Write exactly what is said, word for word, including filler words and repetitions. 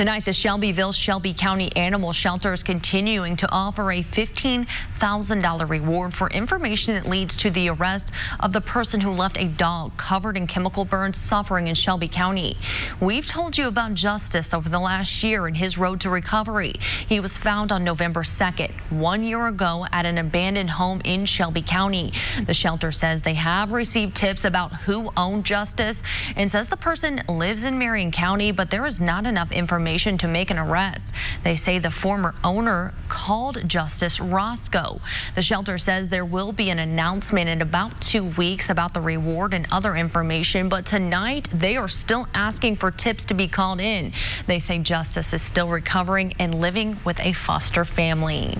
Tonight, the Shelbyville Shelby County Animal Shelter is continuing to offer a fifteen thousand dollar reward for information that leads to the arrest of the person who left a dog covered in chemical burns suffering in Shelby County. We've told you about Justice over the last year and his road to recovery. He was found on November second, one year ago, at an abandoned home in Shelby County. The shelter says they have received tips about who owned Justice and says the person lives in Marion County, but there is not enough information to make an arrest. They say the former owner called Justice Roscoe. The shelter says there will be an announcement in about two weeks about the reward and other information, but tonight they are still asking for tips to be called in. They say Justice is still recovering and living with a foster family.